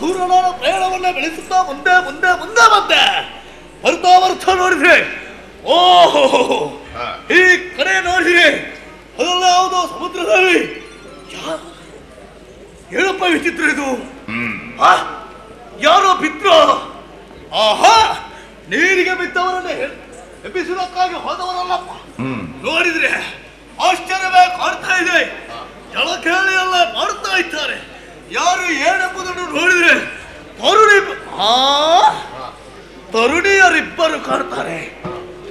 ಧೂರನಾದ ಪ್ರಯಾಣವನ್ನು ಬೆಳೆಸುತ್ತಾ ಮುಂದೆ ಮುಂದೆ ಮುಂದೆ ಬಂದೆ. ಬರ್ತಾ ಬರ್ತಾ ನೋಡಿದ್ರೆ ಓಹೋ ಈ ಕಡೆ ನೋಡಿದ್ರೆ ಅದೆಲ್ಲ ಯಾವುದೋ ಸಮುದ್ರದಲ್ಲಿ. ಏನಪ್ಪ ವಿಚಿತ್ರ ಇದು, ಯಾರೋ ಬಿದ್ರು. ಆಹಾ, ನೀರಿಗೆ ಬಿದ್ದವರನ್ನ ಎಬ್ಬಿಸೋದಕ್ಕಾಗಿ ಹೋದವರಲ್ಲಪ್ಪ. ನೋಡಿದ್ರೆ ಆಶ್ಚರ್ಯವೇ ಕಾಡ್ತಾ ಇದೆ. ಜಲಕೇಳಿ ಎಲ್ಲ ಮಾಡ್ತಾ ಇದ್ದಾರೆ. ಯಾರು ಏನೆಂಬುದನ್ನು ನೋಡಿದ್ರೆ ತರುಣಿಯರಿಬ್ಬರು ಕಾಡ್ತಾರೆ.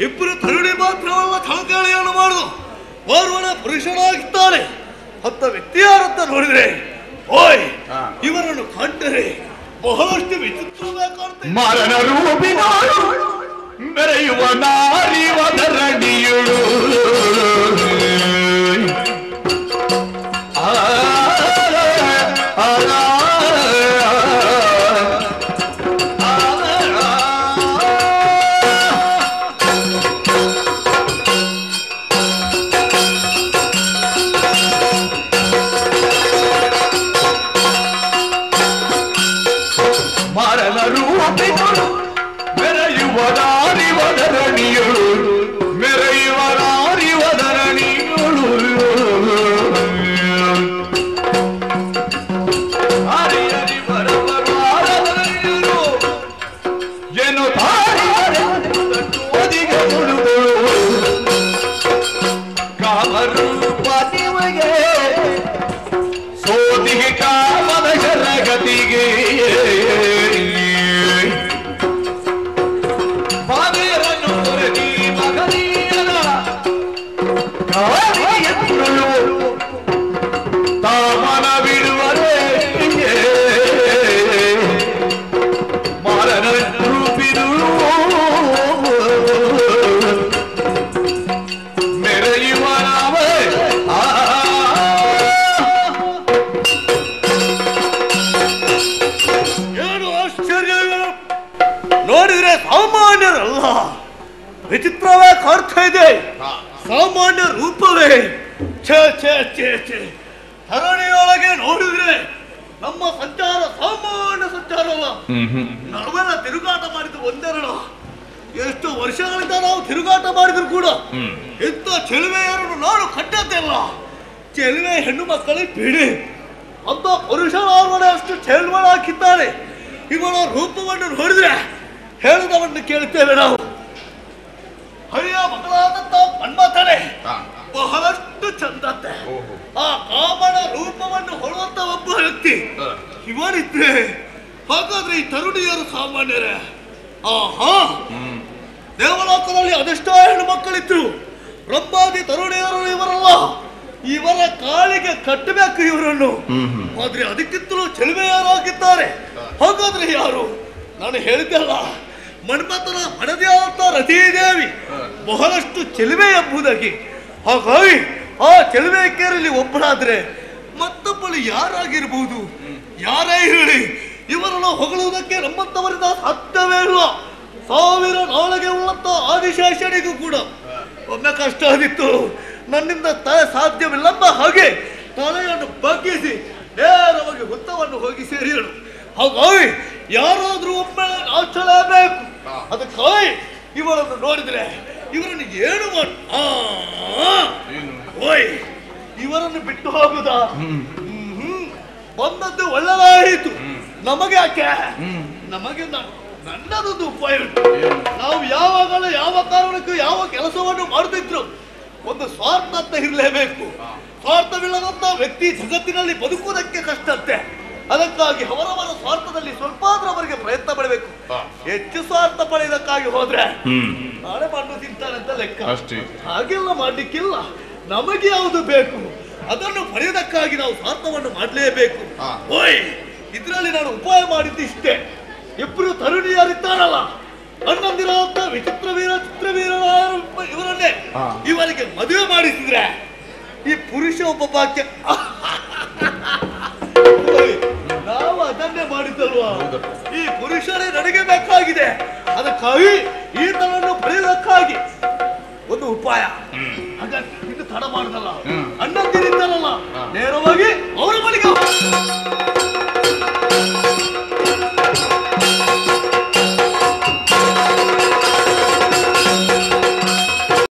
ಇಬ್ಬರು ತರುಣಿ ಮಾತ್ರವಲ್ಲ, ಜಲಕೇಳಿಯನ್ನು ಮಾಡುದು ಓರ್ವನ ಪುರುಷನಾಗಿದ್ದಾನೆ ಅಂತ ವ್ಯಕ್ತಿಯಾರಂತ ನೋಡಿದ್ರೆ ಓಯ್ ಇವರನ್ನು ಕಂಡರೆ ಬಹಳಷ್ಟು ವಿಚಿತ್ರವೇ ಕಾಣ್ತದೆ. ಮರಣ ರೂಪಿನಾಳು ಮೆರೆಯುವ ನಾರಿ ವದರಡಿಯುಳು ವಿಚಿತ್ರವೇ ಕಾಡ್ತಾ ಇದೆ. ಸಾಮಾನ್ಯ ರೂಪವೇ ಛೇ ಛೇ ಛೇ ಛೇ. ಧರಣಿಯೊಳಗೆ ನೋಡಿದ್ರೆ ನಮ್ಮ ಸಂಚಾರ ಸಾಮಾನ್ಯ ಸಂಚಾರವಲ್ಲ. ನಾವೆಲ್ಲ ತಿರುಗಾಟ ಮಾಡಿದ್ರು ಒಂದೆರಡು, ಎಷ್ಟು ವರ್ಷಗಳಿಂದ ನಾವು ತಿರುಗಾಟ ಮಾಡಿದ್ರು ಕೂಡ ಇಂಥ ಚೆಲುವೆಯರನ್ನು ನಾನು ಕಟ್ಟದಿಲ್ಲ. ಚೆಲುವೆ ಹೆಣ್ಣು ಮಕ್ಕಳಿಗೆ ಬಿಡಿ ಅಂತ ಪುರುಷನಾರ್ವಣೆ ಅಷ್ಟು ಚೆಲುವೆ ಹಾಕಿದ್ದಾರೆ. ಇವಳ ರೂಪವನ್ನು ನೋಡಿದ್ರೆ ಹೇಳಿದವನ್ನು ಕೇಳ್ತೇವೆ ನಾವು. ಹರಿಯ ಮಕ್ಕಳಾದಂತ ಮಣ್ಮತಳೆ ಬಹಳಷ್ಟು ಚಂದತೆ. ಆ ಕಾಮನ ರೂಪವನ್ನು ಹೊರುವಂತ ಒಬ್ಬ ವ್ಯಕ್ತಿ ಇವರಿದ್ರೆ ಹಾಗಾದ್ರೆ ಈ ತರುಣಿಯರು ಸಾಮಾನ್ಯರೇ? ಆಹಾ, ದೇವಲೋಕದಲ್ಲಿ ಅದೆಷ್ಟೋ ಹೆಣ್ಣು ಮಕ್ಕಳಿದ್ರು, ರಬ್ಬಾದಿ ತರುಣಿಯರು ಇವರಲ್ಲ. ಇವರ ಕಾಲಿಗೆ ಕಟ್ಟಬೇಕು ಇವರನ್ನು. ಆದ್ರೆ ಅದಕ್ಕಿಂತಲೂ ಚೆಲುವೆಯರಾಗಿದ್ದಾರೆ. ಹಾಗಾದ್ರೆ ಯಾರು? ನಾನು ಹೇಳಿದ್ದೆಲ್ಲ ಮನ್ಮಥನ ಮನದಿಯಾದಂಥ ರತೀದೇವಿ ಬಹಳಷ್ಟು ಚೆಲುವೆ ಎಂಬುದಾಗಿ. ಹಾಗಾಗಿ ಆ ಚೆಲುವೆ ಕೇರಲಿ ಒಬ್ಬರಾದ್ರೆ ಮತ್ತೊಬ್ಬಳು ಯಾರಾಗಿರ್ಬೋದು? ಯಾರೇ ಹೇಳಿ ಇವರನ್ನು ಹೊಗಳುವುದಕ್ಕೆ ನಮ್ಮಂಥವರಿಂದ ಸಾಧ್ಯವೇ ಇಲ್ಲ. ಸಾವಿರ ನಾಳೆಗೆ ಉಳ್ಳಂಥ ಆದಿಶೇಷನಿಗೂ ಕೂಡ ಒಮ್ಮೆ ಕಷ್ಟ ಆಗಿತ್ತು. ನನ್ನಿಂದ ಸಾಧ್ಯವಿಲ್ಲಮ್ಮ ಹಾಗೆ ತಲೆಯನ್ನು ಬಗ್ಗಿಸಿ ನೇರವಾಗಿ ಹುತ್ತವನ್ನು ಹೋಗಿ ಸೇರಿಯಳು. ಹಾಗಾಗಿ ಯಾರಾದ್ರೂ ಒಮ್ಮೆ ಆಚಲೇಬೇಕು. ಅದಕ್ಕಾಗಿ ಇವರನ್ನು ನೋಡಿದ್ರೆ ಇವರನ್ನು ಏನು ಮಾಡ ಓಯ್ ಇವರನ್ನು ಬಿಟ್ಟು ಹೋಗುದ? ಬಂದದ್ದು ಒಳ್ಳೆದಾಯಿತು. ನಮಗೆ ಯಾಕೆ ನಮಗೆ ನನ್ನದೊಂದು ಉಪಾಯ ಉಂಟು. ನಾವು ಯಾವಾಗಲೂ ಯಾವ ಕಾರಣಕ್ಕೂ ಯಾವ ಕೆಲಸವನ್ನು ಮಾಡುತ್ತಿದ್ರು ಒಂದು ಸ್ವಾರ್ಥ ಅಂತ ಇರಲೇಬೇಕು. ಸ್ವಾರ್ಥವಿಲ್ಲದಂತ ವ್ಯಕ್ತಿ ಜಗತ್ತಿನಲ್ಲಿ ಬದುಕುವುದಕ್ಕೆ ಕಷ್ಟಂತೆ. ಅದಕ್ಕಾಗಿ ಅವರವರ ಸ್ವಾರ್ಥದಲ್ಲಿ ಸ್ವಲ್ಪ ಅವರಿಗೆ ಪ್ರಯತ್ನ ಪಡಬೇಕು. ಹೆಚ್ಚು ಸ್ವಾರ್ಥ ಪಡೆಯೋದಕ್ಕಾಗಿ ಹೋದ್ರೆ ನಾಳೆ ಮಣ್ಣು ತಿಂತಾರೆ ಅಂತ ಲೆಕ್ಕ. ಹಾಗೆಲ್ಲ ಮಾಡ್ಲಿಕ್ಕಿಲ್ಲ. ನಮಗೆ ಯಾವುದು ಬೇಕು ಅದನ್ನು ಪಡೆಯೋದಕ್ಕಾಗಿ ನಾವು ಸ್ವಾರ್ಥವನ್ನು ಮಾಡಲೇಬೇಕು. ಓಯ್ ಇದರಲ್ಲಿ ನಾನು ಉಪಾಯ ಮಾಡಿದ್ದು ಇಷ್ಟೇ. ಇಬ್ರು ತರುಣಿಯರಿದ್ದಾರಲ್ಲ, ಅಣ್ಣಂದಿರಾದಂತ ವಿಚಿತ್ರವೀರ ಚಿತ್ರವೀರ ಇವರನ್ನೇ ಇವರಿಗೆ ಮದುವೆ ಮಾಡಿಸಿದ್ರೆ ಈ ಪುರುಷ ಒಬ್ಬ ಬಾಕ್ಯ. ನಾವು ಅದನ್ನೇ ಮಾಡಿದ್ದಲ್ವಾ? ಈ ಪುರುಷರೇ ನನಗೆ ಬೇಕಾಗಿದೆ. ಅದಕ್ಕಾಗಿ ಈತನನ್ನು ಪಡೆಯೋದಕ್ಕಾಗಿ ಒಂದು ಉಪಾಯ. ಹಾಗಾಗಿ ಇದು ತಡ ಮಾಡುದಲ್ಲ, ಅಣ್ಣಂದಿರಿದ್ದಾರಲ್ಲ ನೇರವಾಗಿ ಅವರ ಬಳಿಗೆ